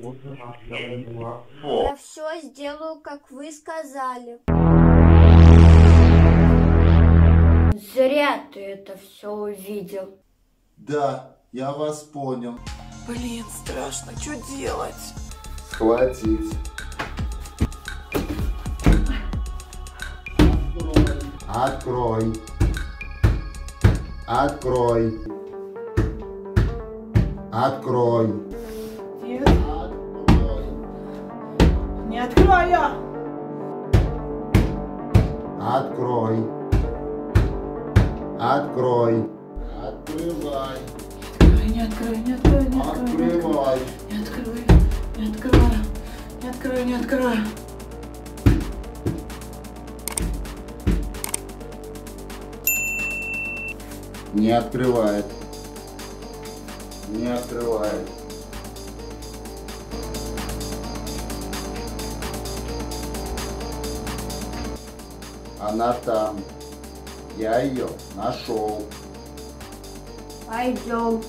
Я все сделаю, как вы сказали. Зря ты это все увидел. Да, я вас понял. Блин, страшно, что делать? Хватит. Открой. Открой. Открой. Нет. Открой. Не открой я. Открой. Открой. Открывай. Не открой, не открой, не открой. Открывай. Не открой, не открой. Не открой, не открой. Не открывает. Не открывает. Она там. Я ее нашел. Пойдем.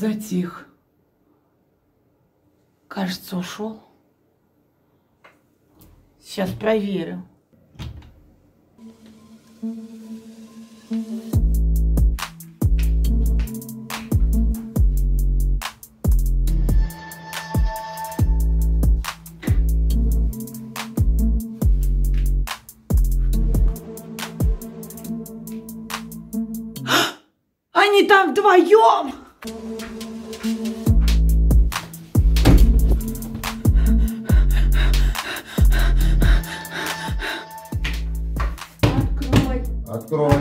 Затих. Кажется, ушел. Сейчас проверим. Они там вдвоем! Открой.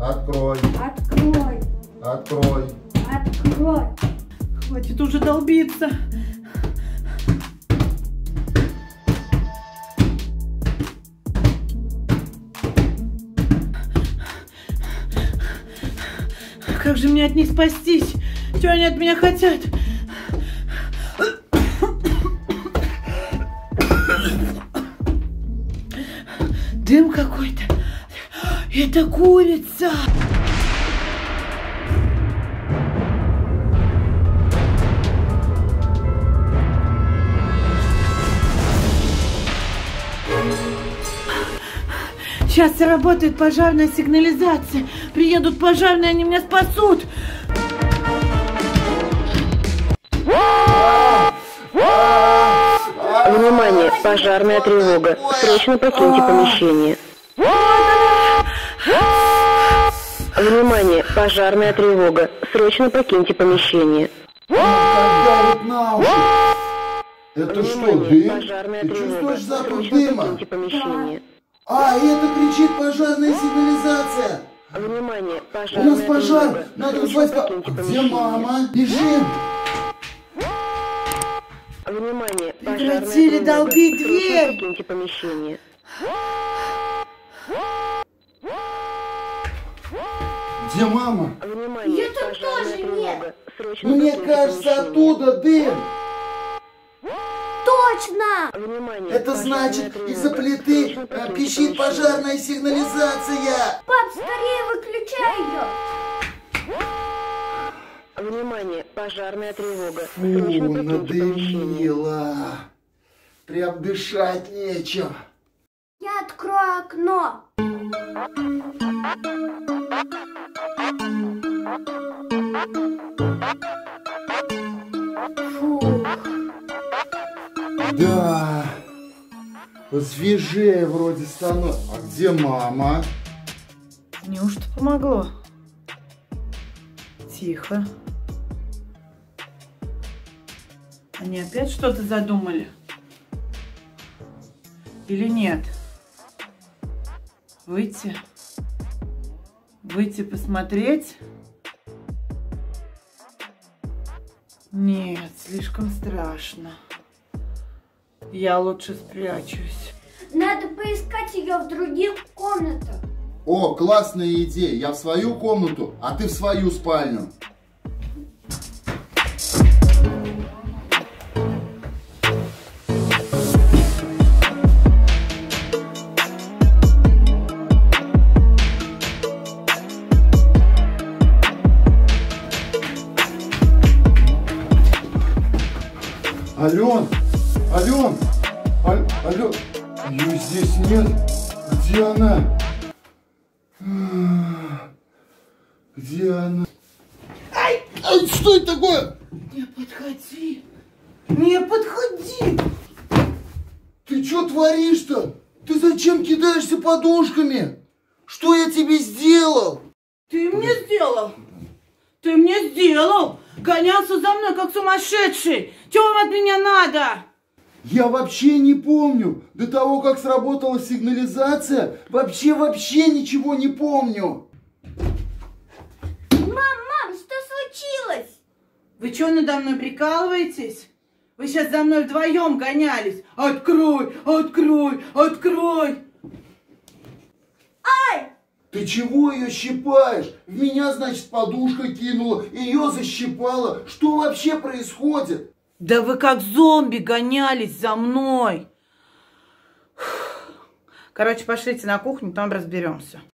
Открой. Открой. Открой. Открой. Открой. Хватит уже долбиться. Как же мне от них спастись? Что они от меня хотят? Дым какой-то. Это курица! Сейчас работает пожарная сигнализация. Приедут пожарные, они меня спасут. Внимание, пожарная тревога. Срочно покиньте помещение. Внимание, пожарная тревога. Срочно покиньте помещение. Это что, дым? Ты чувствуешь запах дыма? А, это кричит пожарная сигнализация. Внимание, пожарная. У нас пожар, надо звать. Где мама? Бежим. Внимание, прекратили долбить дверь. Покиньте помещение. Где мама? Внимание, я тут тоже нет. Мне кажется, оттуда дым. Точно! Внимание, это значит, из-за плиты пищит пожарная сигнализация. Пап, скорее выключай ее. Внимание, пожарная тревога. Фу, надымила. Прям дышать нечем. Я открою окно. Фух. Да, посвежее вроде становится. А где мама? Неужто помогло? Тихо. Они опять что-то задумали? Или нет? Выйти? Выйти посмотреть? Нет, слишком страшно. Я лучше спрячусь. Надо тебя в других комнатах. О, классная идея. Я в свою комнату, а ты в свою спальню. Ален! Ален! Ален! Ее здесь нет! Где она? Где она? Ай! Ай! Что это такое? Не подходи! Не подходи! Ты что творишь-то? Ты зачем кидаешься подушками? Что я тебе сделал? Ты мне сделал! Ты мне сделал! Гонялся за мной, как сумасшедший! Чего вам от меня надо? Я вообще не помню. До того, как сработала сигнализация, вообще ничего не помню. Мам, что случилось? Вы что, надо мной прикалываетесь? Вы сейчас за мной вдвоем гонялись. Открой! Ай! Ты чего ее щипаешь? В меня, значит, подушка кинула, ее защипала. Что вообще происходит? Да вы как зомби гонялись за мной. Короче, пошлите на кухню, там разберемся.